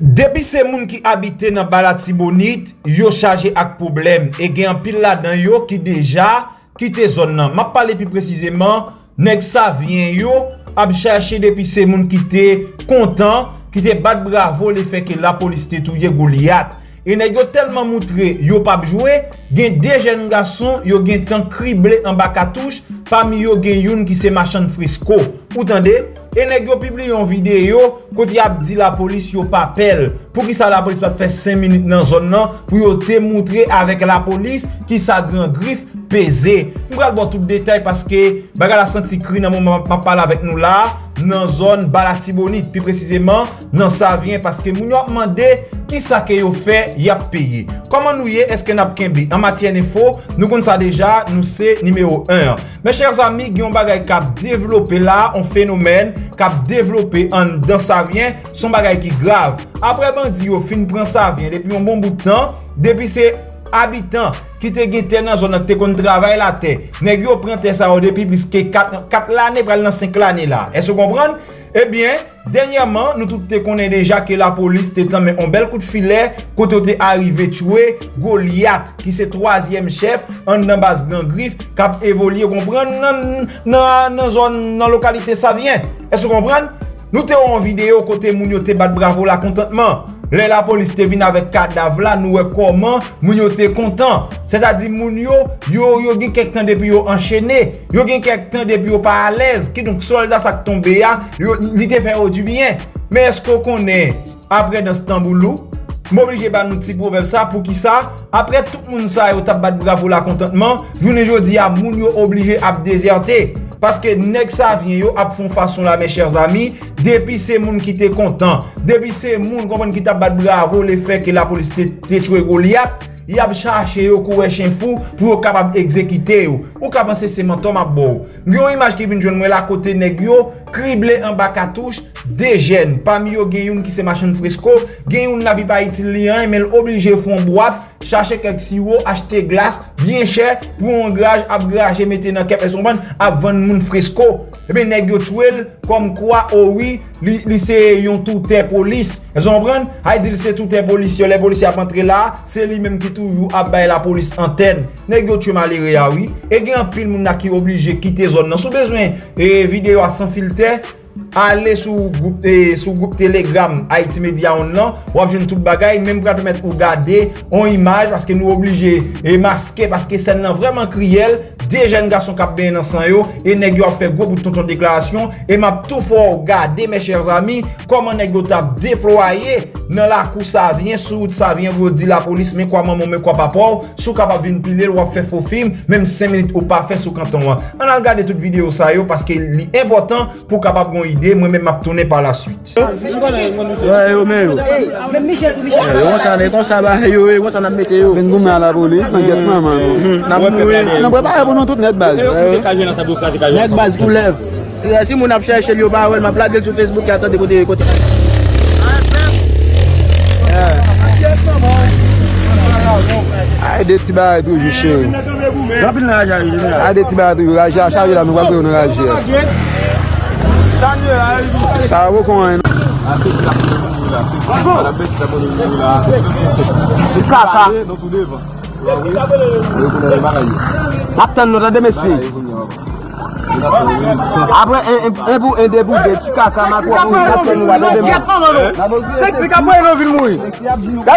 Depuis ces gens qui habitent dans Balatibonite, yo chargé avec problème et gen en pile là-dedans yo qui déjà quitté zone nan. M'a parler plus précisément, nèg ça vient yo a chercher depuis ces gens qui étaient content, qui étaient bat bravo le fait que la police touye Golyat. Et nèg yo tellement montré yo pas jouer, gen deux jeunes garçons yo gen tan criblé en bas cartouche, parmi yo gen yon qui c'est machin Frisco. Ou tendez? Et nèg yo publie une vidéo quand y a dit la police yo pas appel pour qui ça la police pas fait 5 minutes dans zone nan pour yo te montrer avec la police qui ça grand griffe pesé. On va voir tout détail parce que baga la senti cri dans moment pas parler avec nous là dans zone Balatibonite plus précisément dans ça vient parce que moun yo demandé qui ça que yo fait y a payé. Comment nous y est-ce que n'a kembi en matière info nous connaissons ça déjà nous c'est numéro 1. Mes chers amis, gyon bagay kap développer là un phénomène cap développé en dans ça vient son bagay qui grave. Après bandi yo fin prend ça vient depuis un bon bout de temps depuis ces habitants qui te gete dans zone te kon travail la terre. Nèg yo prend terre ça depuis plus que 4 l'année pral dans 5 l'année là. Est-ce que vous comprenez? Eh bien, dernièrement, nous tous te connaissons déjà que la police te tend un bel coup de filet quand tu es arrivé tuer Golyat qui c'est troisième chef en base gang griffe cap évoluer comprendre dans zone dans localité ça vient. Est-ce que vous comprenez? Nous te en vidéo côté moun yo te bat bravo la contentement. La police te vient avec cadavre là nous comment moun yo te content. C'est-à-dire moun yo yo gen quelque temps depuis yo enchaîné, yo gen quelque temps depuis yo pas à l'aise qui donc soldat ça tomber là, il te fait du bien. Mais est-ce qu'on connaît après dans Stamboulou m'obligé ba nous petit proverbe ça pour qui ça après tout moun ça yo t'a bat bravo la contentement, journée jodi a moun yo obligé à déserter. Parce que nèg ça vient yo a font façon là mes chers amis depuis ces moun qui étaient content depuis ces moun comprendre qui t'a bat bravo le fait que la police t'est tué Golyat il a cherché yo coué chien fou pour capable exécuter yo ou ka penser c'est menton m'a bon une image qui vient joindre moi là côté nèg yo criblé en bas cartouche des jeunes parmi yo gen yon qui c'est machin Frisco gen yon la vie pas italien mais obligé font boîte chercher quelques sirop, acheter glace bien cher pour un grage à grager mettre dans quelques personnes à vendre moun Frisco et ben nèg yo tuel comme quoi oh oui li c'est yon tout est police vous comprenez a dit c'est tout est police les policiers a rentré là c'est lui même qui toujours a bailler la police antenne nèg yo tu maléré ah oui et gen pile moun qui obligé quitter zone sous besoin et vidéo sans filtre allez sous groupe Telegram Haiti Media One là ou avez tout bagay même pour mettre ou garder en image parce que nous obligés et masquer parce que c'est vraiment criel des jeunes garçons qui ben dans sang yo et nèg yo a fait gros bouton ton déclaration et m'a tout fort regarder mes chers amis comment nèg yo t'a déployé dans la cour ça vient sous ça vient vous dire la police mais quoi maman mais quoi papa sous capable venir piler ou faire faux film même 5 minutes ou pas faire sous canton on a regardé toute vidéo ça yo parce que c'est important pour capable idée moi-même m'a tourné par la suite. Aïe des petits barres toujours chez eux. Aïe des petits barres toujours rage à charger la nouvelle pour nous rager. Ça va comment hein? Après un début de Tukaka, ma quoi, ok, je pense que nous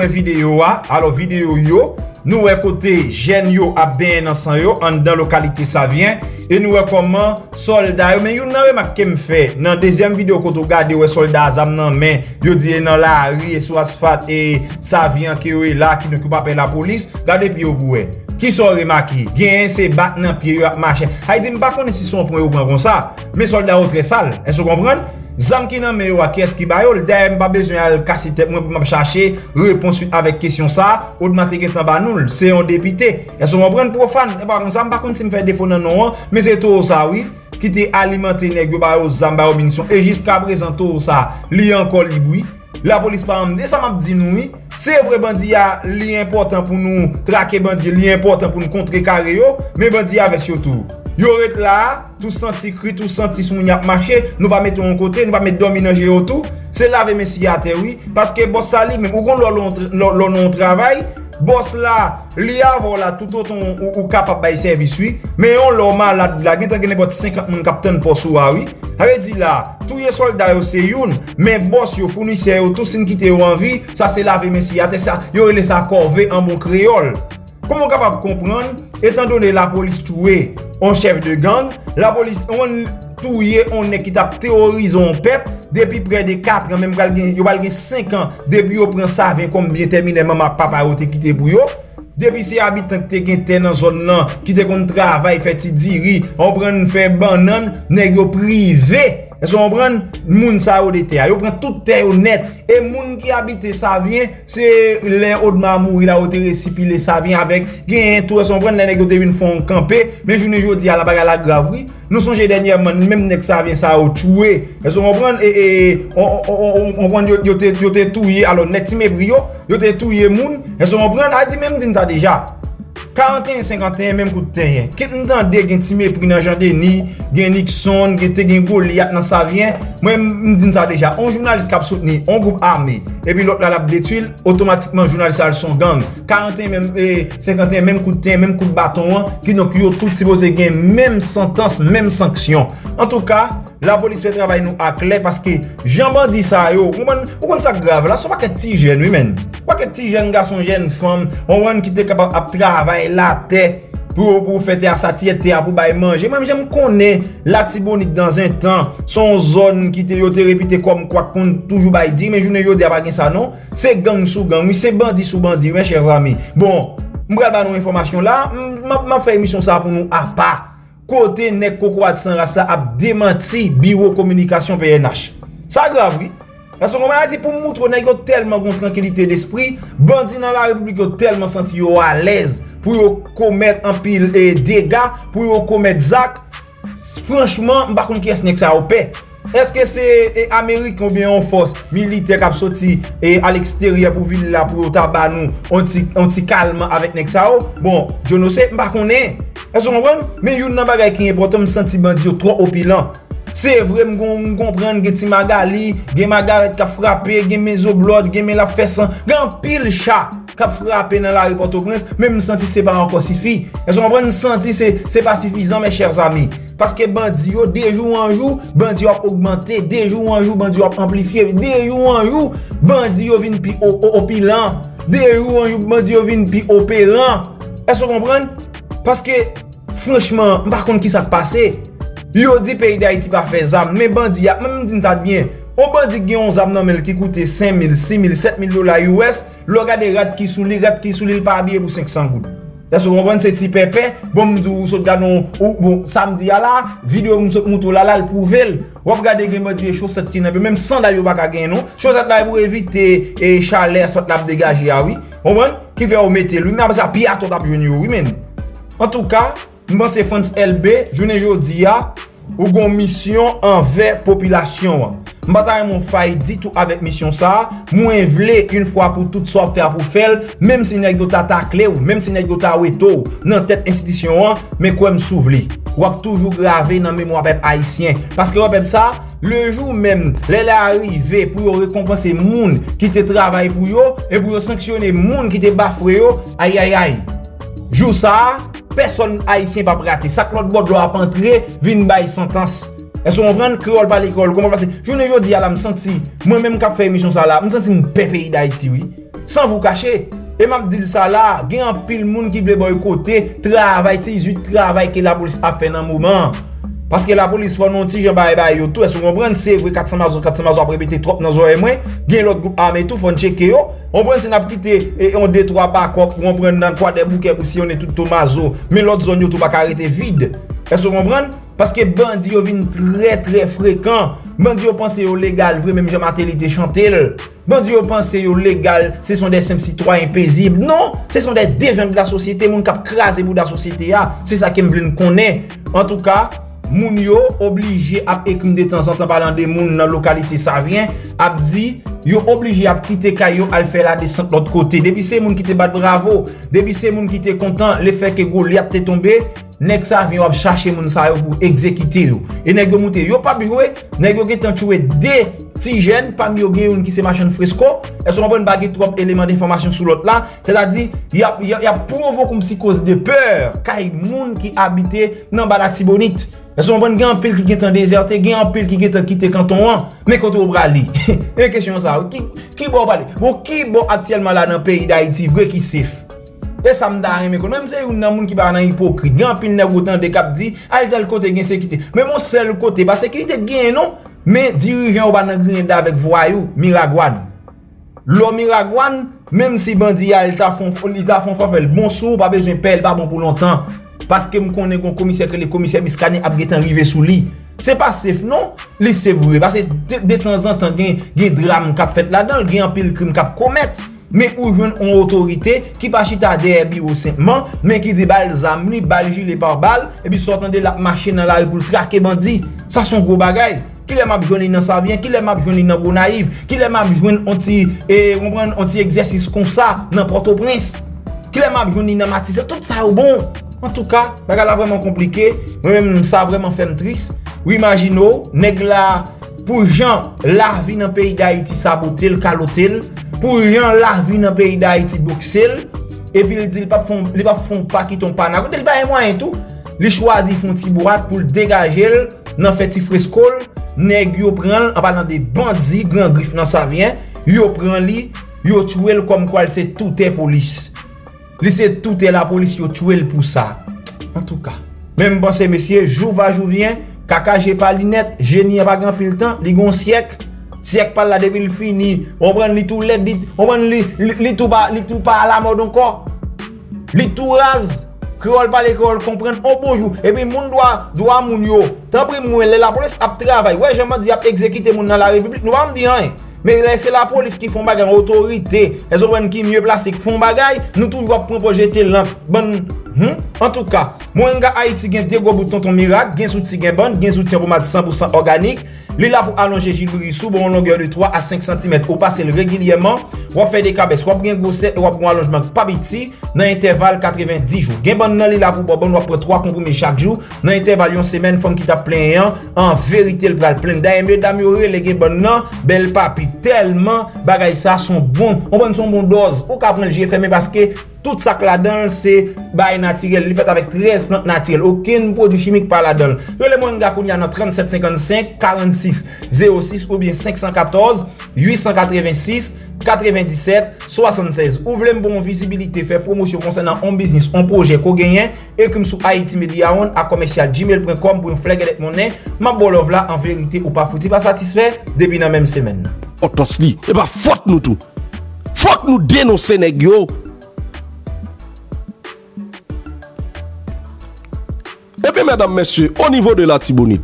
avons vidéo. Alors, vidéo yo. Nous écoutons jeunes yo à bien dans yo en dans localité ça vient et nous comment soldats mais you n'avez pas qu'me fait dans deuxième vidéo quand regarder ouais soldats zam nan mais yo dit dans la rue et sur asphalte et ça vient qui est là qui ne peut pas appeler la police regardez puis au qui sont remarqués gain c'est bat dans pied yo marcher hay dit m'pas connait si son point au grand comme ça mais soldats au très sale est-ce que vous comprenez zam qui nan mais yo qui est-ce qui ba yo d'ailleurs pas besoin de casser tête moi pour chercher réponse avec question ça Audemar Luissin banoul c'est un député est-ce qu'on prend profane pas comme ça pas contre si me fait défaut non non mais c'est tout ça oui qui t'est alimenté nèg yo ba yo zam ba yo munitions et jusqu'à présent tout ça li encore li bruit la police pas amdé ça m'a dit nous oui c'est vrai bandi a li important pour nous traquer bandi li important pour nous contrer carré yo mais bandi avec surtout Yo ret là, tout senti cri, tout senti sou moun y a marché, nous pas mettre en côté, nous pas mettre dominanger autour. C'est laver monsieur à terre oui parce que boss ça lui même ou qu'on l'on non travail, boss là, li avò là tout autant ou capable bail service oui, mais on l'homme malade là, gen tanke n'importe 50 moun capitaine pour soua oui. Avait dit là, tous les soldats yo c'est une, mais boss yo fournisseur yo tout sin quitter yo en vie, ça c'est laver monsieur à terre ça, yo les sa corvée en bon créole. Comment capable comprendre étant donné la police tué un chef de gang, la police on tué on est qui t'a terrorisé un peuple depuis près de 4 ans même il va gagner 5 ans depuis on prend ça avec comme bien terminé maman papa yo te quitté pour yo depuis ces habitants qui te gagne dans zone là qui te kon travail fait ti diri on prend faire banane nèg privé. Est-ce qu'on prend moun sa ou de terre? Yo prend toute terre honnête et moun qui habite ça vient c'est les Audemar mouri la ou te récipilé ça vient avec gain tout on prend les nèg te vinn font camper mais journée jodi à la bagarre la grave nous songer dernièrement même nèg ça vient ça ou tué est-ce qu'on prend et on prend yo te touyer alors nèg ti mébrio yo te touyer moun est-ce qu'on prend a dit même dit ça déjà 41 51 même coup de terrain. Qui entende gen ti mépris dans Jean Denis, gen Luxon, gen te gen Golyat dans ça vient. Moi me dis ça déjà, on journaliste cap soutenu, on groupe armé et puis l'autre la détruire automatiquement journaliste ça son gang. 41 même 51 même coup de terrain, même coup de bâton qui donc yo tout supposé gen même sentence, même sanction. En tout cas, la police fait travail nous à clé parce que Jean bandi ça yo, ou kon ça grave là, c'est pas que ti jeune oui men. Pas que ti jeune garçon, jeune femme, on qui était capable de travailler la terre pour faire sa terre pour manger. Même j'aime connaître la Tibonite dans un temps, son zone qui était réputée comme quoi qu'on toujours dit, mais je ne dis pas ça non. C'est gang sous gang, oui, c'est bandit sous bandit, mes chers amis. Bon, nous avons une information là, m'a fait émission ça pour nous à pas. Côté nek kokoat sans race a démenti bureau communication PNH. Ça grave oui. Parce qu'on m'a dit pour montrer nek yo tellement bon tranquillité d'esprit, bandit dans la République yo tellement senti yo à l'aise. Pour commettre un pile et dégâts, pour commettre zac, franchement, je ne sais pas qui est-ce que ça a fait. Est-ce que c'est Amérique ou bien en force militaire qui a sorti à l'extérieur pour ville là pour tabac nous, on t'y calme avec Nexao? Bon, je ne sais pas qu'on est. Est-ce qu'on comprend? Mais il y a un bagage qui est important, je sens bandit trop opulent. C'est vrai, je comprends que ti Magali, gen Margaret qui a frappé, gen mes oblod, gen mes la fessan, gen pile chat qui a frappé dans la rue Port-au-Prince, même senti c'est pas encore suffisant. Est-ce qu'on prend senti c'est pas suffisant mes chers amis? Parce que bandi yo de jour en jour, bandi yo augmenté, de jour en jour, bandi yo amplifié, de jour en jour, bandi yo vinn pi opilant, de jour en jour, bandi yo vinn pi opérant. Est-ce qu'on comprend? Parce que franchement, par contre qui ça passé? Yo dit pays d'Haïti pas fait zam, mais bandi a même dit ça bien. On bandi qui ont zam nan qui coûte 5 000, 6 000, 7 000 $ US, le gars des rats qui souli pas habillé pour 500 gouttes. Est-ce que vous comprenez ce petit pépé? Bon, nous sommes bon samedi à la vidéo, nous sommes tous là, le prouvel. Vous regardez les chaussettes qui n'ont pas, même sans d'ailleurs pas gagner, non? Chaussettes là pour éviter et chaleur, soit la dégager, ah oui. Vous comprenez? Qui fait omettre lui, mais après ça, pire à tout à junior, oui, men. En tout cas, moi c'est France LB, je ne jodi a, ou gon mission envers population. M'bataille mon faille dit tout avec mission ça, moins vle une fois pour toute soit faire pour faire, même si nèg yo t'attaquer ou même si nèg yo ta weto dans tête institution mais quoi me souvli. Ou a toujours gravé dans mémoire peuple haïtien parce que peuple ça le jour même les arrivé pour récompenser moun qui te travaille pour yo et pour sanctionner moun qui te bafoué yo, aïe aïe aïe. Jou ça personne haïtien pas raté. Ça que l'autre bord doit pas entrer, vin bail sentence. Est-ce qu'on prend créole par l'école? Comment passer? Je ne jodi à la me senti moi-même qui fait émission ça là, me senti me pays d'Haïti oui. Sans vous cacher, et m'a dit ça là, gagne un pile monde qui veut boycotter travail 18 travail que la police a fait dans moment. Parce que la police font non tige bail bail yo tout. Est-ce qu'on prend c'est vrai 400 000 après pété trop dans oreille moins, gagne l'autre groupe armé tout font checker yo. On prend si n'a quitté et on détroit pas quoi, on prend dans quoi des bouquets pour si on est tout Tomazo, mais l'autre zone yo tout pas arrêté vide. Est-ce qu'on comprend? Parce que bandi yo vin très très fréquent. Bandi yo pense yo légal, vrai même j'ai matélité chantel. Bandi yo pense yo légal, ce sont des simples citoyens paisibles. Non, ce sont des déviants de la société, moun k'ap krasé bout de la société a. C'est ça que m'vle connaît. En tout cas, moun yo obligé à écrire de temps en temps parlant de moun dans localité ça vient, a dit yo obligé à quitter Kayo à faire la descente de l'autre côté. Depuis ces moun qui te bat bravo, depuis ces moun qui te content, le fait que Golyat te tombé, nèg sa vient chercher moun sa yo pour exécuter yo. Et nèg yo monté, yo pas jouer, nèg yo getan tuer des petits jeunes parmi yo gen yon qui c'est machin fresco, elles sont bonne baguette trop éléments d'information sur l'autre là, c'est-à-dire y a provoqué une psychose de peur kay moun qui habité dans bala Tibonite. Parce qu'on prend un pile qui est en désert, un pile qui est en quitté canton 1, mais quand on va aller. Et question ça, qui va aller? Bon, qui va actuellement là dans le pays d'Haïti, vrai qui sif? Et ça me donne, mais quand même, c'est un monde qui va dans hypocrite. Un pile n'a pas de cap dit, allez dans le côté de la sécurité. Mais mon seul côté, parce que sécurité gagne, non? Mais dirigeant, on va dans le avec voyou, Miragouane. L'homme Miragouane, même si bandit, il t'a fait le bon sou, pas besoin de pelle, pas bon pour longtemps. Parce que je connais un commissaire que le commissaire Miskani a été arrivé sous lui. Ce n'est pas safe, non? C'est vrai. Parce que de temps en temps, il y a des drames qui sont faits là-dedans, il y a un pile crime qui sont commettre. Mais où il y a une autorité qui pas chita derrière au simplement, mais qui dit balle zamni, balle gilet par balle, et puis sortant de la machine dans la rue pour traquer bandit. Ça, c'est un gros bagay. Qui les m'a joué dans ça vient, qui les m'a joué dans Gonaïve, qui les m'a joué anti-exercice comme ça dans Port-au-Prince, qui les m'a joué dans Matisse, tout ça est bon. En tout cas, c'est vraiment compliqué. Moi-même, ça vraiment fait me triste. Ou imaginons, nèg la pour Jean la vie dans le pays d'Haïti sabotel, calotel. Pour Jean la vie dans le pays d'Haïti boxel. Et puis il dit il pas font pas qui ton pas n'a. Il pas un moyen tout. Il choisit font petit bourrat pour le dégager dans fait petit fresco, nèg yo prend en parlant des bandits grand griffes dans ça vient, yo prend li, yo tué le comme quoi c'est tout est police. Lycée tout est la police yo tué pour ça. En tout cas, même pensez messieurs, jour va jour vient, kaka j'ai pas linette, génie pas grand pile temps, li gon siècle, siècle pas la depuis fini, on prend li tout let dit, on prend li tout pas à la mode encore. Li tout rase, créole pas l'école comprendre au bonjour et puis moun doit moun yo. Tant pis moun la police a travail. Ouais, j'aime dire a exécuter moun dans la République, nous va me dire rien. Mais c'est la police qui font bagay, autorité, les autres qui mieux placés qui font bagay, nous toujours pour jeter l'amp. En tout cas, moi nga Haïti gen deux gros boutons ton miracle, gen soutien gen bande, gen soutien pour mat 100% organique, li la pour allonger gibri sous bon longueur de 3 à 5 cm ou passer régulièrement, ou faire des cabesses, ou gen grosset ou pour allongement pas petit dans intervalle 90 jours. Gen bande nan li la pour bon ou prend 3 comprimés chaque jour dans intervalle une semaine femme qui t'a plein en vérité le bral plein d'aime dame yoré les gen bande nan belle papi tellement bagay ça sont bon, on prend son bon dose ou ka prendre j'ai fermé parce que tout ça là-dedans c'est bail naturel, il fait avec 13 plantes naturelles, aucun produit chimique par là-dedans. Le monde qui a 37 55 46 06 ou bien 514 886 97 76. Ouvrez une bonne visibilité, faire promotion concernant un business, un projet qu'on gagne et comme sur Haiti Media One à commercial@gmail.com pour une flag avec monnaie. Ma bolov là en vérité ou pas foutu pas satisfait depuis la même semaine. On pense li, et bah faute nous tout. Faut que nous dénoncer nèg yo. Et bien, mesdames, messieurs, au niveau de la Tibonite,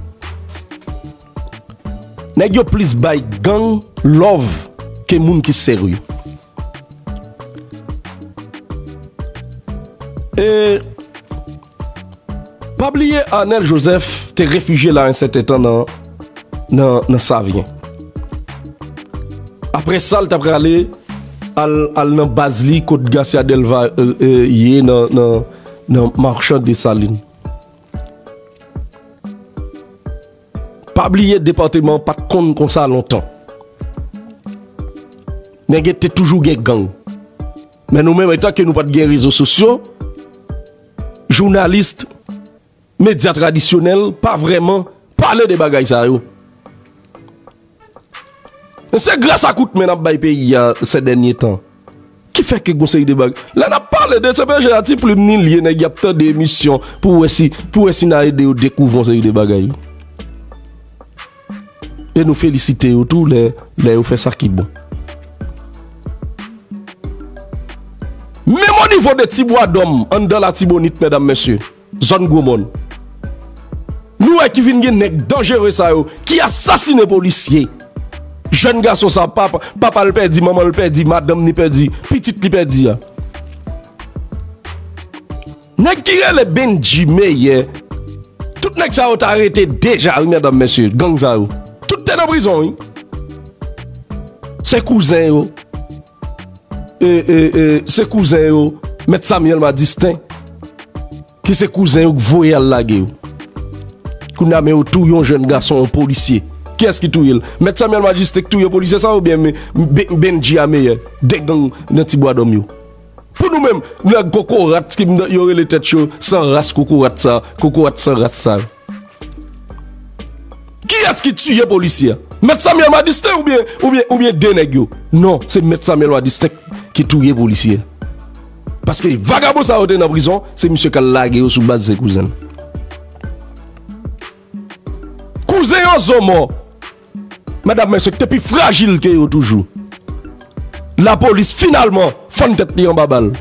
nèg yo plus by gang love que moun qui sérieux. Et pas oublier Arnel Joseph te réfugié là un certain temps dans Savien. Après ça, il t'apprend aller à la Basli, Côte Garcia Delva, dans Marchand des Salines. Pas oublier le département, pas de compte comme ça longtemps. Mais il y a toujours des gangs. Mais nous-mêmes, étant que nous n'avons pas de réseaux sociaux, journalistes, médias traditionnels, pas vraiment parler de bagailles ça. C'est grâce à Koutmen dans le pays ces derniers temps. Qui fait que conseil de bagages? Là, on a parlé de ce pays, j'ai dit plus il y a tant d'émissions pour essayer de découvrir ces bagages. Et nous féliciter autour les fait ça qui est bon. Même au niveau de Tibois d'homme, en dans la Tibonite, mesdames, messieurs, zone Goumon. Nous, qui venons de dangereux, qui assassinent les policiers. Jeune garçon, ça, papa le perdit, maman le perdit, madame le perdit, petite le perdit. Nèg qui est le Benji Meyer, tout nèg ça a arrêté déjà, mesdames, messieurs, gang ça. Tout est en prison. ses cousins, ses cousins, M. Samuel Madistin, qui ses cousins, voyez à la gueule. Qu'on a mis tout un jeune garçon, un policier. Qui est-ce qui touille? M. Samuel Madistin, touille un policier, ça ou bien Benji Ameye, des gangs dans Tibois d'Omio. Pour nous-mêmes, nous avons cocorat qui y aurait les têtes sans race, cocorat ça, cocorat sans race ça. Qui est-ce qui tue les policiers? M. Samuel Madistin ou bien Denegio? Non, c'est M. Samuel Madistin qui tue les policiers. Parce que les vagabonds sont dans la prison, c'est M. qui a lagué sous base de ses cousins. Cousins sont morts. Madame, monsieur, c'est plus fragile que vous toujours. La police, finalement, font tête en babal.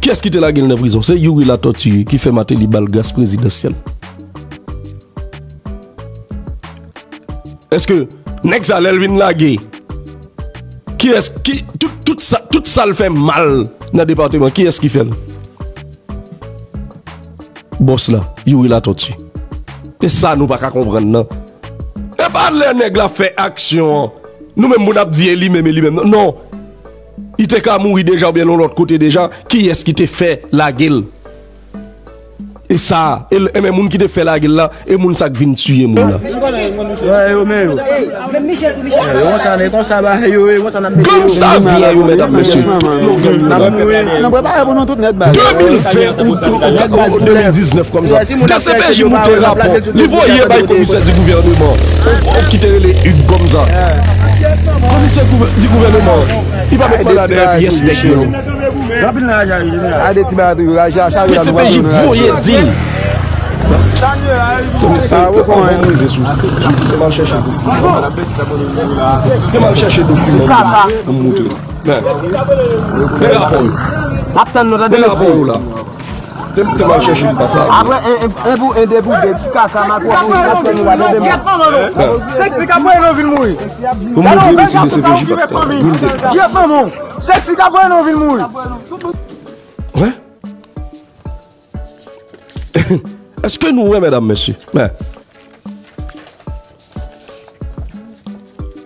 Qui est-ce qui te la gueule dans la prison? C'est Yuri la tortue qui fait mater les balgas présidentielles. Est-ce que Nexa Lelvin la gueule? Qui est-ce qui. Tout ça le fait mal dans le département. Qui est-ce qui fait? Boss là, Yuri la tortue. Et ça, nous ne pouvons pas comprendre. Et pas les nègres fait action. Nous-mêmes, nous avons dit lui-même. Non. Il était qu'à mourir déjà, ou bien l'autre côté déjà. Qui est-ce qui te fait la gueule? Et ça, et les gens qui te fait la gueule là, et les gens qui viennent tuer les gens là. Comme ça vient, mesdames, messieurs. 2020 ou 2019 comme ça. DCPJ monte le rapport. Ils voyaient par le commissaire du gouvernement. On quitte les Hugues comme ça. Commissaire du gouvernement. Il va me prendre la pièce des gens. Ouais. Est-ce que nous, oui, mesdames, messieurs, mais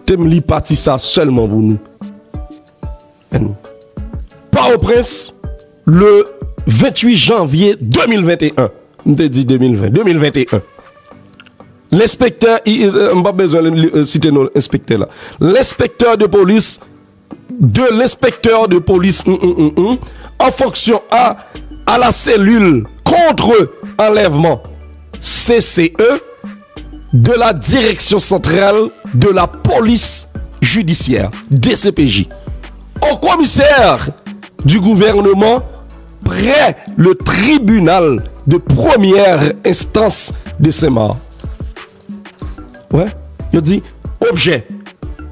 t'aimes li parti ça seulement pour nous. Port-au-Prince, le 28 janvier 2021. Je te dis 2020, 2021. L'inspecteur, je n'ai pas besoin de citer nos inspecteurs là. L'inspecteur de police, en fonction à la cellule contre enlèvement CCE de la direction centrale de la police judiciaire DCPJ au commissaire du gouvernement près le tribunal de première instance de Saint-Marc. Ouais, il dit objet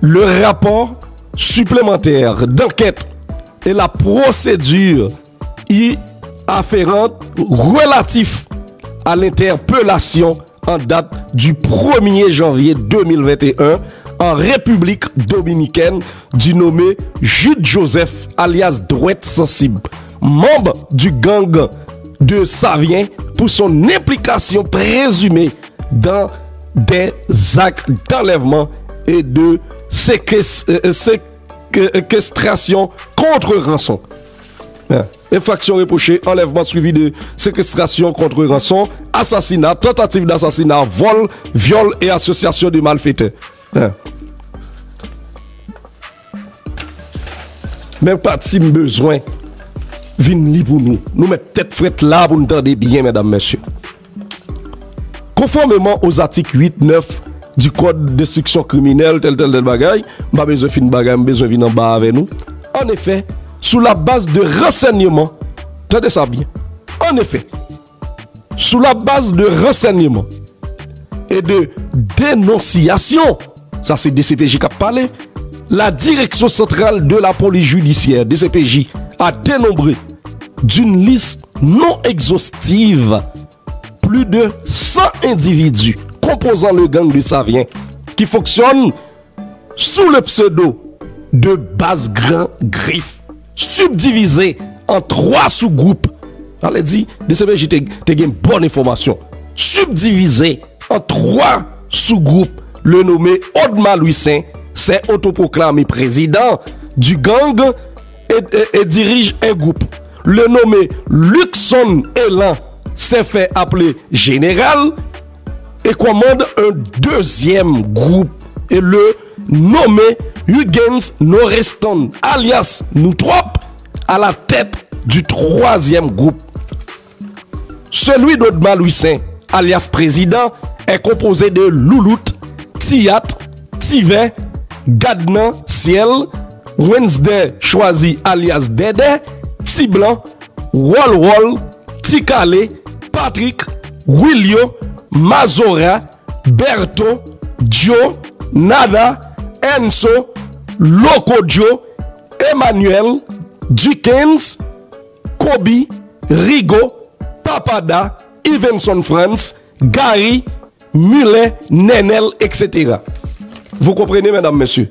le rapport supplémentaire d'enquête et la procédure y afférente relatif à l'interpellation en date du 1er janvier 2021 en République dominicaine du nommé Jude Joseph alias Droite Sensible, membre du gang de Savien pour son implication présumée dans des actes d'enlèvement et de séquestration contre rançon. Infraction reprochée, enlèvement suivi de séquestration contre rançon, assassinat, tentative d'assassinat, vol, viol et association de malfaiteurs. Même pas si besoin, venez pour nous. Nous mettons tête frette là pour nous entendre bien, mesdames, messieurs. Conformément aux articles 8, 9 du Code d'instruction criminelle, tel bagaille, pas besoin de fin bagaille, besoin de venir en bas avec nous. En effet, sous la base de renseignements, tenez ça bien. En effet, sous la base de renseignements et de dénonciation, ça c'est DCPJ qui a parlé, la direction centrale de la police judiciaire, DCPJ, a dénombré d'une liste non exhaustive plus de 100 individus composant le gang de Savien qui fonctionne sous le pseudo de Base Grand Griffe, subdivisé en 3 sous-groupes. Allez dit, DCPJ te gagne bonne information. Subdivisé en 3 sous-groupes le nommé Audemar Luissin s'est autoproclamé président du gang et dirige un groupe. Le nommé Luxon Elan s'est fait appeler général et commande un deuxième groupe. Et le nommé Hugues Noreston, alias Noutrop, à la tête du troisième groupe. Celui d'Audemar Luissin, alias président, est composé de Louloute, Tiat, Tivet, Gadnan, Ciel, Wednesday Choisi, alias Dédé, Tiblan, Wall-Wall, Ticalé, Patrick, Willio, Mazora, Berto, Joe, Nada, Enso, Lokojo, Emmanuel, Dickens, Kobe, Rigo, Papada, Evenson France, Gary, Mulet, Nenel, etc. Vous comprenez, mesdames, messieurs?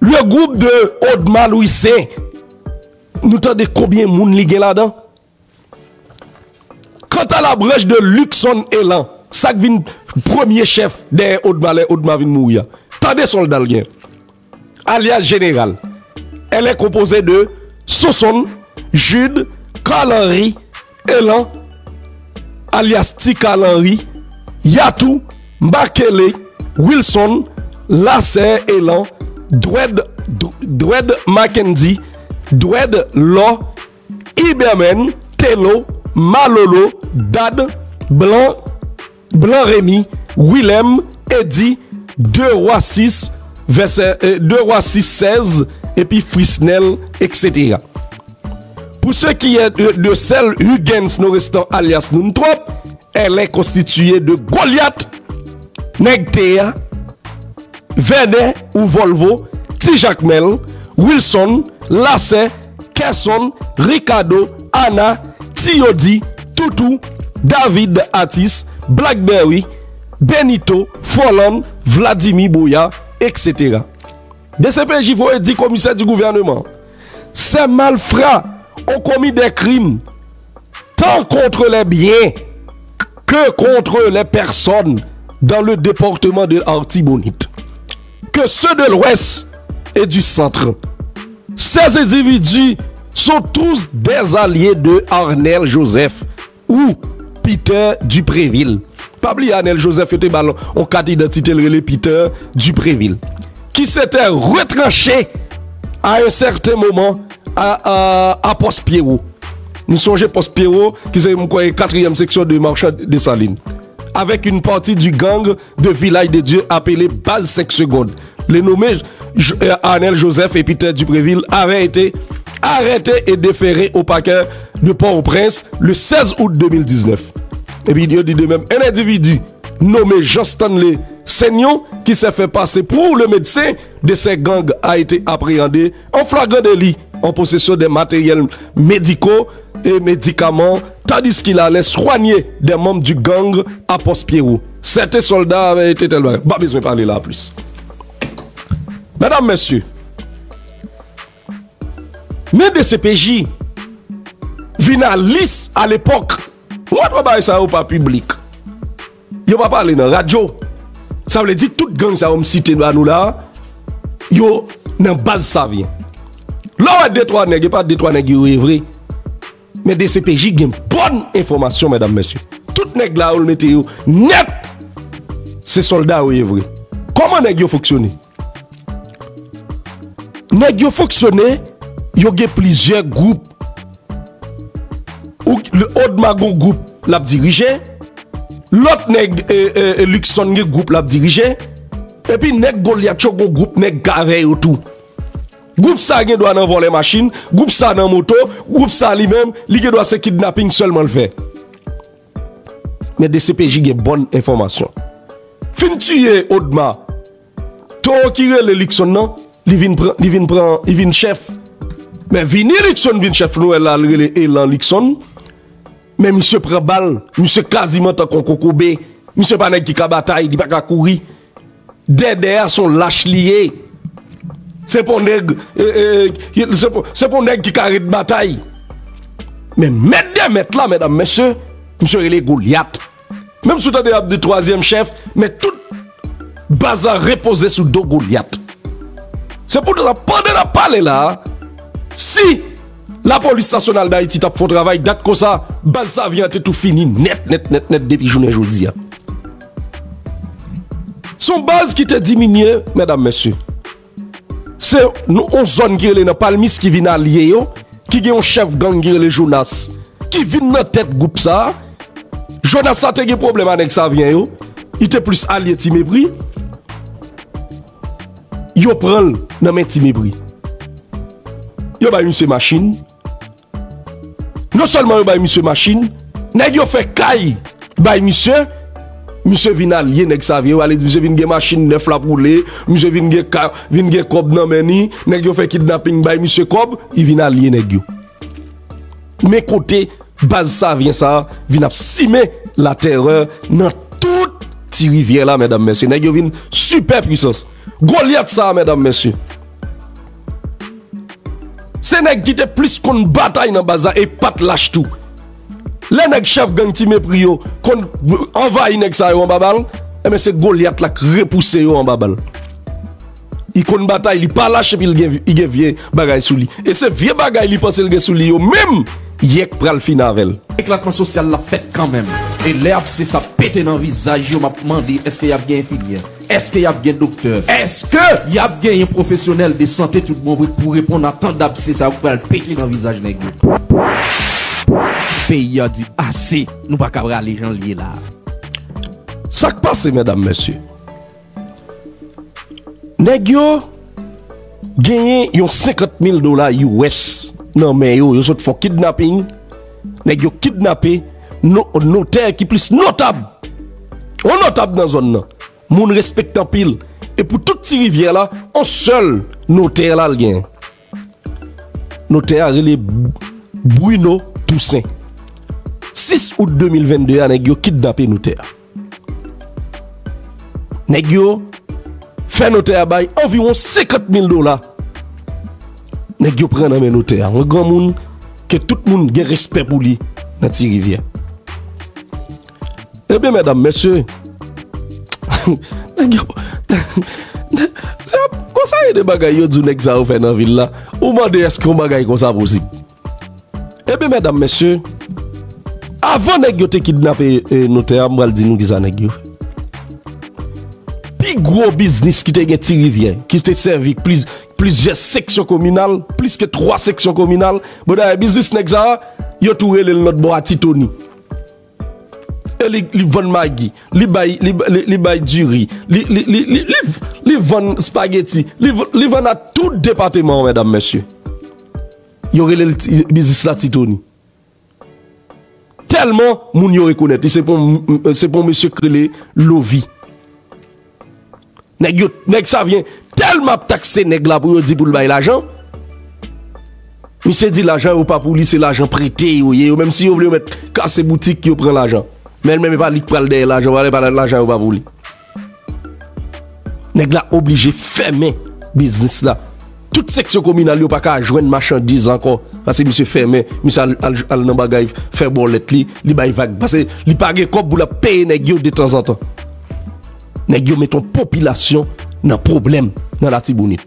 Le groupe de Audemar Luissin, nous t'en de combien de monde ligue là-dedans? Quant à la brèche de Luxon Elan, ça vient premier chef de Audemar vient mourir. T'as des soldats, alias général. Elle est composée de Sosson, Jude, Carl-Henri, Elan, alias Ticalhenri, Yatou, Mbakele, Wilson, Lasser Elan, Dwed Mackenzie, Dwed Law, Iberman, Telo, Malolo, Dad, Blanc, Blanc Rémi, Willem, Eddy, 2 Rois 6, 16, et puis Frisnel, etc. Pour ce qui est de celle Hugues Noreston alias Nountrop, elle est constituée de Golyat, Negtea, Verde ou Volvo, Tijakmel, Wilson, Lasset, Kesson, Ricardo, Anna, Tiodi, Toutou, David Atis, Blackberry, Benito, Folon, Vladimir Boya, etc. DCPJ vous dit commissaire du gouvernement. Ces malfrats ont commis des crimes tant contre les biens que contre les personnes dans le département de Artibonite, que ceux de l'ouest et du centre. Ces individus sont tous des alliés de Arnel Joseph ou Peter Dupréville. Pas oublier Arnel Joseph était ballon en carte d'identité le Peter Dupréville, qui s'était retranché à un certain moment à Pospierro. Nous songeons Pospierro, qui c'est la 4e section de Marchand de Saline, avec une partie du gang de Village de Dieu appelé Base 5 secondes. Les nommés Arnel Joseph et Peter Dupréville avaient été arrêtés et déférés au parquet de Port-au-Prince le 16 août 2019. Et puis il dit de même un individu nommé Jean Stanley Seignon, qui s'est fait passer pour le médecin de ces gangs, a été appréhendé en flagrant délit en possession des matériels médicaux et médicaments, tandis qu'il allait soigner des membres du gang à Pospierro. Certains soldats avaient été tellement... Pas besoin de parler là plus. Mesdames, messieurs, mais DCPJ, Vinalis à l'époque, moi je ne parle ça au pas public. Je ne vais pas parler dans la radio. Ça veut dire que toute gang, ça va me citer dans nous là, yo dans base ça vient. Là, il y a 2-3 nègres, pas 2-3 nègres, c'est vrai. Mais DCPJ a une bonne information, mesdames, messieurs. Tout nègre là, on le mette net, c'est soldat, c'est vrai. Comment nègre fonctionne? Nègre fonctionne, il y a plusieurs groupes. Le Audemar groupe l'a dirigé, l'autre nègre Luxon groupe l'a dirigé, et puis nègre Golyat groupe nègre gavé ou tout. Groupe ça qui doit voler les machines, groupe ça dans moto, groupe ça lui-même, lui doit se kidnapping seulement le faire. Mais DCPJ a bonne information. Fin tuer Audemar. Toi qui le Luxon non, il vient prendre, il vient chef. Mais vini Luxon vient chef nous là Elan Luxon. Mais monsieur prend balle, monsieur quasiment tant qu'on kokobé, monsieur pas nèg qui ka bataille, il pas ka courir. Derrière son lâche lié. C'est pour nèg qui carré de bataille. Mais mettre des mètres là, mesdames, messieurs, monsieur il est Golyat. Même si vous avez dit troisième chef, mais tout bazar reposé sur dos Golyat. C'est pour ça que pendant qu'on parle là, si la police nationale d'Haïti tape font travail, date comme ça, Balsa vient être tout fini net depuis journée aujourd'hui. Son base qui te diminué, mesdames, messieurs, c'est nous on zone qui est dans Palmis qui vient allier yo, qui est un chef gang qui est le Jonas, qui vient dans tête groupe ça. Jonas a des problèmes avec ça vient yo, il était plus allié ti mépris. Yo prend dans main ti mépris. Yo ba monsieur machine. Non seulement yo ba monsieur machine, nèg yo fait caille ba monsieur. Monsieur vin allié nèg Xavier, allez monsieur vin gen machine neuf la rouler, monsieur vin gen cob nan meni, nèg yo fait kidnapping ba monsieur cob, il vin allié nèg yo. Mais côté base ça vient ça, vin ap simer la terreur dans toute ti rivière là mesdames messieurs. Nèg yo vin super puissance. Golyat ça mesdames messieurs. C'est nèg qui te plus qu'on bataille dans bazar et pas lâche tout. Les nèg chef gang ti mépris yo qu'on envahi nèg ça en babal, mais c'est Golyat la qui repousse yo en babal. Il kon bataille, il pas lâche puis il gen vieux bagay sou li. Et c'est vieux bagay li pense il gen sou li yo même yek pral finavel. Éclatement social la fête quand même. Et l'herbe c'est ça pété dans visage yo m'a demandé est-ce qu'il y a bien infirmière? Est-ce qu'il y a bien docteur? Est-ce qu'il y a bien un professionnel de santé tout bon pour répondre à tant d'abcès ça pour péter dans le visage nèg yo? Pays a dit assez, nous pas capable aller gens liés là. Ça qui passe mesdames messieurs. Nèg yo gagné yon $50,000 US. Non mais yo sort for kidnapping. Nèg yo kidnappé notaire qui plus notable. On notable dans zone là. Moun respecte en pile et pour toute ces rivière là, on seul notaire là gagne. Notaire relé Bruno Toussaint. 6 août 2022 nèg yo kidnappé notaire. Nèg yo fait notaire bay environ $50,000. Nèg yo prend dans men notaire, un grand monde que tout le monde gagne respect pour lui dans ces rivière. Eh bien mesdames messieurs, c'est comme ça des bagailles yo du nèg ça fait dans ville là. Ou mande est-ce qu'on bagaille comme ça possible? Eh bien mesdames messieurs, avant nèg yo te kidnapper notaire, on va dire nous qui ça nèg yo. Pi gros business qui te gen ti rivière, qui te servi plusieurs sections communales, plus que 3 sections communales, bon da business nèg ça, yo touré le notre bois Titoni. Li vend maggi, li bay du riz, li vend spaghetti, li vend à tout département mesdames messieurs. Yo rele business la Titoni. Tellement moun yo reconnaître, c'est pour monsieur Krélé Lovi. Nèg ça vient tellement taxer nèg la pour dire pour le bail l'argent. Monsieur dit l'argent ou pas pour lui, c'est l'argent prêté yo, même si yo voulez mettre casser boutique yo prend l'argent. Mais elle-même pas lui prend l'argent, elle pas l'argent ou pas pour lui. Nèg la obligé fermer business là. Toute section communale yo pas ka joindre marchandise encore parce que monsieur fermé, monsieur al nan bagay faire bolette li bay vague parce que li pa gen kop pou la payer nèg yo de temps en temps. Nèg yo meton population nan problème dans la Tibonite.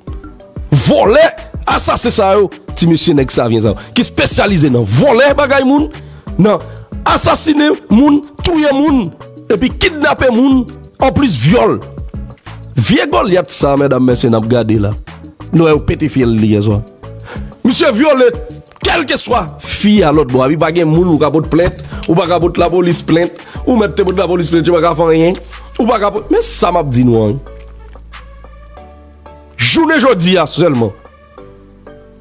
Voler, assassin ça yo, ti monsieur nèg ça vient ça qui spécialisé dans voler bagay moun, nan assassiner moun, tuer moun et puis kidnapper moun, en plus viol. Vieux Golyat ça mesdames messieurs n'a regardé là. Nous est pété fiel liaison. Monsieur viole quel que soit fille à l'autre bois, il pas gain moun ou capote plainte, ou pas capote la police plainte, ou même te la police plainte, tu pas faire rien, ou pas capote. Mais ça m'a dit nous. Journée jodi a seulement.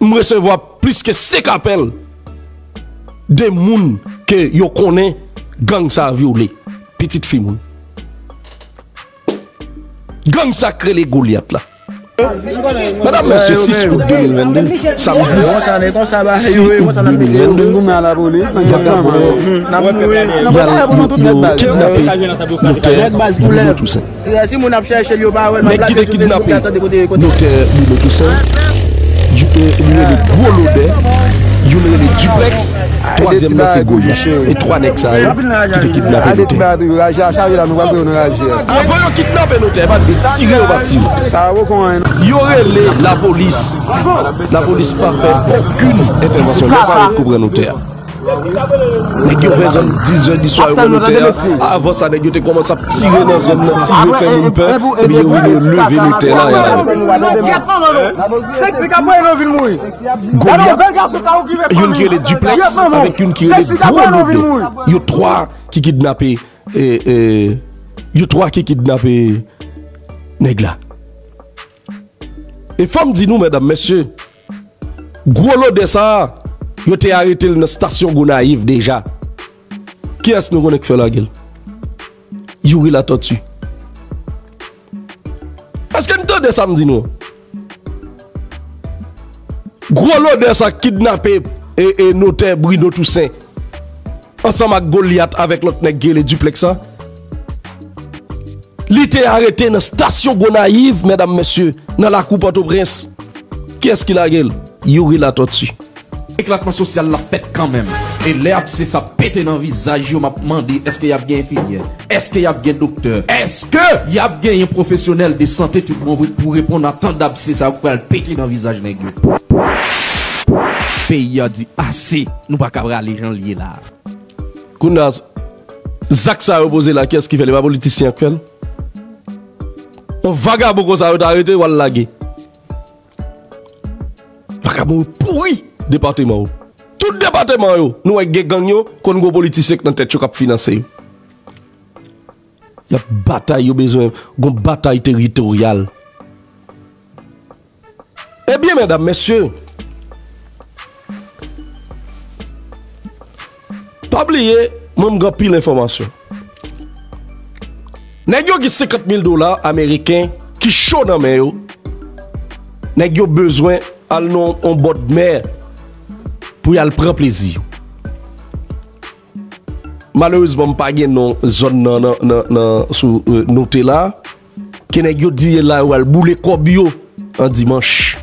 Me recevoir plus que 5 appels de moun que yo connaît gang ça violé petite fille moun. Gang ça crée les Golyat là. Madame, monsieur, 6 août 2022, samedi, si août 2022, Yo mené les duplex, troisième là c'est Golyat et trois nexa qui te kidnappé. Allez tu m'as raja charger là nous va nous raja. Avant on kidnapper nous pas de tirer au bâti. Ça va comment yo relé la police. La police pas fait aucune intervention là ça recouvre nos terres. Mais qui ont fait 10 heures du soir avant ça, ils ont commencé à tirer dans la zone, tirer, faire une peur, et bien ils ont levé le terrain. Il y a une qui est duplex, avec une qui est duplex. Il y a trois qui kidnappé. Il y a trois qui kidnappé. Négla. Et femme dit nous, mesdames, messieurs, gros lot de ça. Yo t'ai arrêté dans la station Gonaïve déjà. Qui est-ce que nous fait la gueule? Yuri la tortue. Est-ce que nous t'en de samedi nous? Gros l'odeur ça kidnappé et notaire Bruno Toussaint. Ensemble avec Golyat avec l'autre nèg gueule duplex ça. Li t'ai arrêté dans la station Gonaïve, mesdames, messieurs, dans la coupe Port-au-Prince. Qui est-ce qui la gueule? Yuri la tortue. Éclatement social la fête quand même. Et l'herbe c'est ça pété dans le visage. Je m'a demandé est-ce qu'il y a bien un infirmière? Est-ce qu'il y a bien un docteur? Est-ce qu'il y a bien un professionnel de santé tout le monde pour répondre à tant d'abcès ça pour péter dans le visage? Pays a dit assez. Nous pas capable les gens liés là. Kounaz, Zach ça a reposé la qu'est-ce qui fait les politiciens actuels? On vagabond qu'on s'arrête d'arrêter ou à laguer. Vagabond pourri. Département. Tout département, nous avons des gangs, nous politiciens qui ont été financés. Il y a une bataille, besoin d'une bataille territoriale. Eh bien, mesdames, messieurs, pas oublier, même grand pile l'information. Nous avons $50,000 américains qui chaud dans mes yo. Nous avons besoin d'aller en bord de mer. Pour y aller prendre plaisir. Malheureusement, je n'ai pas dans la zone sous noté là. Qui n'a pas dit là où elle boule Kobio en dimanche.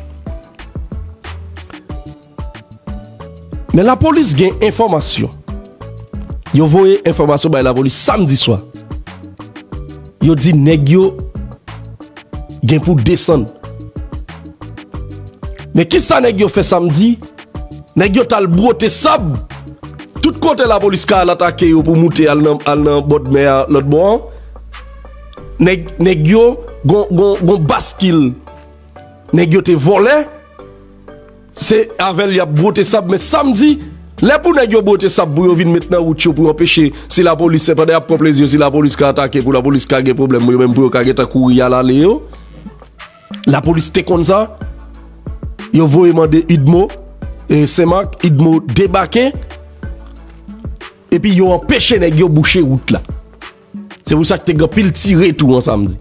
Mais la police gagne information. Ils ont envoyé information par la police samedi soir. Ils ont dit Negio gagne pour descendre. Mais qui ça Negio fait samedi? Nèg yo tal broté sable tout côté la police ka l'attaquer pour monter al nan bord mer l'autre bon nèg yo gon bascule nèg yo te volé c'est avec y a broté sable mais samedi les pour nèg yo broté sable pour yo vinn maintenant route pour empêcher si la police c'est pas d'ailleurs pour plaisir si la police ka attaquer pour la police ka gen problème yo même pour yo ka gen ta courir à l'aller yo la police te comme ça yo voye mandé Idmo et c'est Marc, ils m'ont débarqué et puis ils ont empêché les gens de boucher route là. C'est pour ça que tu as pile tiré tout en samedi.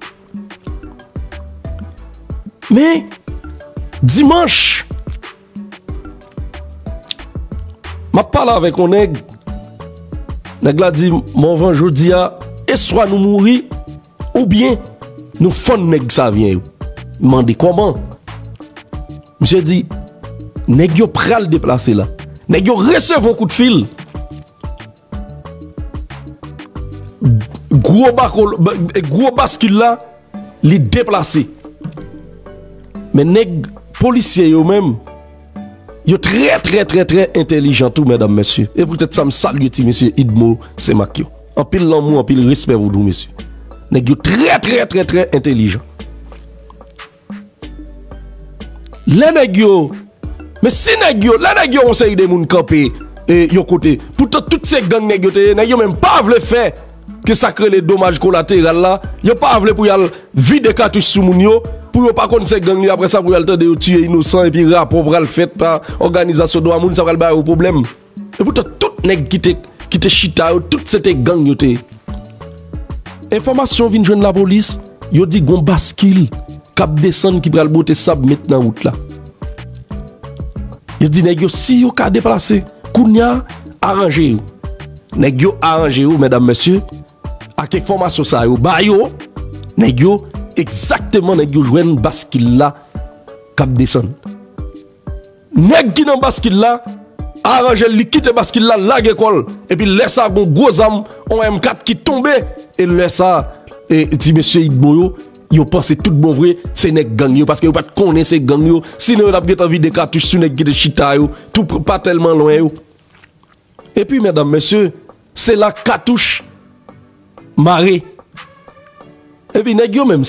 Mais dimanche, je parle avec un nèg. Nèg la dit mon vent jodi a et soit nous mourir ou bien nous fond nèg ça vient. Demandez comment. Monsieur dit nèg yo pral déplacer là. Nèg yo recevons coup de fil. Gros bascule là, li déplacé. Mais nèg policiers yo même, yo très intelligent tout mesdames messieurs. Et peut-être ça me salue ti monsieur Idmo c'est Makio. En pile l'amour, en pile respect pour vous messieurs. Nèg yo très intelligent. Les nèg yo mais si les gens ont essayé de moun camper et yo côté, pourtant toutes ces gangs n'ont même pas voulu faire que ça crée les dommages collatéraux là, ils n'ont pas voulu pour y aller vider cartouche sous moun yo, pour ne pas qu'on ces gangs après ça pour y aller tuer innocent et puis rapport pour le fait par organisation de moun ça va le bailler au problème. Et pourtant toutes nèg qui te chita, toutes ces gangs yo te. Information vient joindre la police, yo dit gon bascule cap descendre qui pral boter sable maintenant route là. Il dit nèg yo si yo ka déplacer, kounya arrangez vous. Nèg yo arrangez vous mesdames messieurs à quelle formation ça yo ba yo nèg yo exactement nèg yo joine bascule là cap descendre. Nèg ki nan bascule là arranger le quitte parce qu'il a lagué l'école. Et puis laisse ça un gros âme, on M4 qui tombait. Et laisse ça, et dit monsieur Idboyo, il pense tout bon vrai, c'est nèg gang parce que vous pas connaître ces gang yo. Sinon on a peut-être envie de cartouche sur nèg de chita yo, tout pas tellement loin yo. Et puis mesdames messieurs, c'est la cartouche marée. Et puis nèg yo même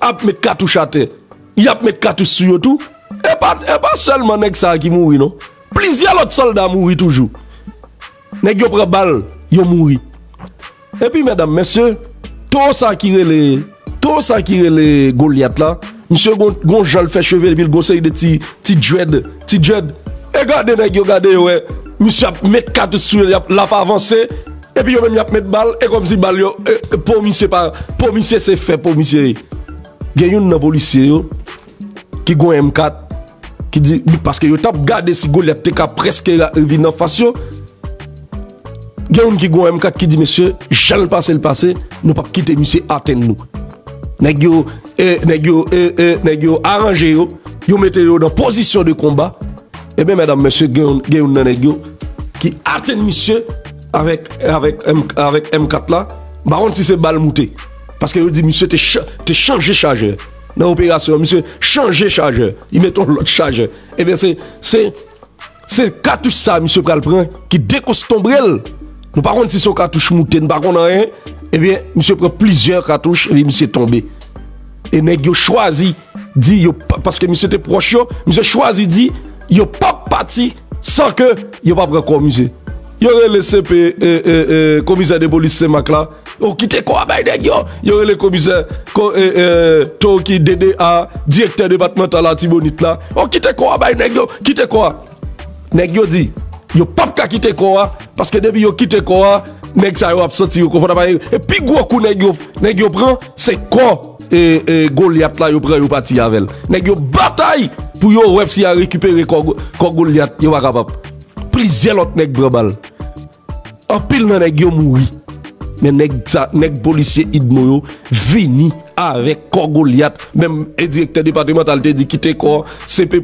a mettre cartouche à terre. Il a mettre cartouche sur tout. Et pas seulement nèg ça qui mouri non. Plusieurs autres soldats mouri toujours. Nèg yo prend balle, yo mouri. Et puis mesdames messieurs, tout ça qui relève tout ça qui est le Golyat là, monsieur Gonjal fait cheveux et puis le conseil de petit dread. Et regardez, ouais, monsieur a mis 4 sur il n'a pas avancé, et puis il a mis balle, et comme si balle, pour monsieur, c'est fait, pour monsieur. Il y a un policier qui a M4, qui dit, parce que il a gardé si Golyat était presque venu en face. Il y a un qui a M4 qui dit, monsieur, j'allais passer le passé, nous ne pouvons pas quitter monsieur, attendez-nous. Nèg yo arrangé yo, yo mettez yo dans position de combat. Et bien mesdames messieurs, gen nèg yo qui atteint monsieur avec M4 là, par contre si c'est balle mouté parce que yo dit monsieur t'es changé chargeur. Dans l'opération monsieur changé chargeur, il met l'autre chargeur. Et bien c'est cartouche ça monsieur pral prend qui décostombrel. Nous par contre si son cartouche mouté, nous par contre rien. Eh bien, monsieur prend plusieurs cartouches et monsieur tombé. Et nèg yo choisi dit parce que monsieur était proche yo, monsieur choisi dit yo pas parti sans que yo pas prendre corps monsieur. Yo le CP commissaire de police Saint-Marc là, on quitte quoi bay nèg yo. Yo le commissaire Toki DDA, directeur départemental à Tibonite là, on quitte quoi bay nèg yo, quitte quoi. Nèg yo dit yo pas ka quitter quoi parce que depuis yo quitte quoi nèg ça yo absenti yo confortable et puis gros coup nèg yo prend c'est quoi et Golyat là yo prend yo parti avec nèg yo bataille pour yo web si a récupérer corps Golyat yo pas capable plusieurs autres nèg prend balle en pile nan nèg yo mouri mais nèg policier Idmoyo vini avec corps Golyat même le directeur départemental te dit quitter corps CP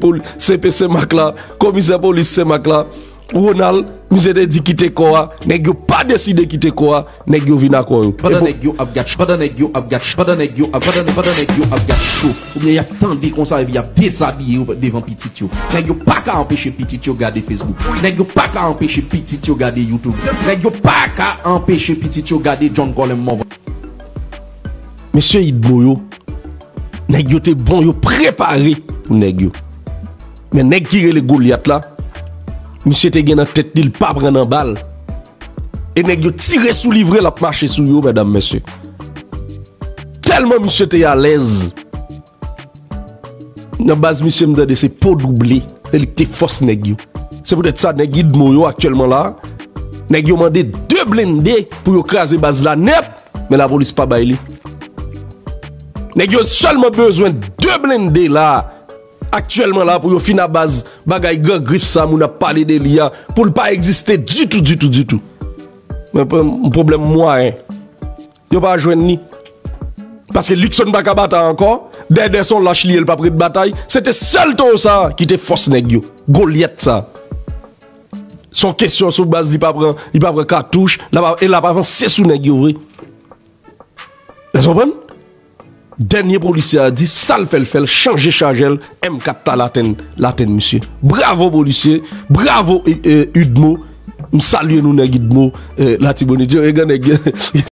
Saint-Marc là commissaire police Saint-Marc là Ronald, nous avons dit quitter quoi, nèg yo pas décidé quitter quoi, nèg yo vina quoi. Pendant nèg yo abgatch. Ou bien y a tandi comme ça, y a déshabillé devant petit yo. Nèg yo pas ka empêcher petit yo garder Facebook. Nèg yo pas ka empêcher petit yo garder YouTube. Nèg yo pas ka empêcher petit yo garder John Golem. Monsieur Idboyo, nèg yo était bon, yo préparé pour nèg yo. Mais nèg qui le Golyat là monsieur te gen nan tête il pas prendre en balle. Et nèg yo tire sous livre la marcher sous yo mesdames messieurs. Tellement monsieur te à l'aise. Nan base monsieur m'dande c'est pour doubler, il te force nèg yo. C'est peut-être ça nèg Idmoyo actuellement là. Nèg yo mandé 2 blindés pour écraser base la net, mais la police pas bailler. Nèg yo seulement besoin 2 blindés là. Actuellement là pour yo fin à base bagay grand griffe ça moun a parlé de l'IA pour pas exister du tout. Mais problème moi hein. Yo pas joindre ni parce que Luxon pas battre encore, derrière son lâche li il pas prêt de bataille, c'était seul ton ça qui te force nèg yo. Golyat ça. Son question sur base il pas prend cartouche, là et là pas avancer sous nèg yo vrai. Vous comprenez? Dernier policier a dit, ça le fait, changer chargel, M4 l'atteint, monsieur. Bravo policier, bravo Idmo, m'salue nous, Idmo, la Tibonite.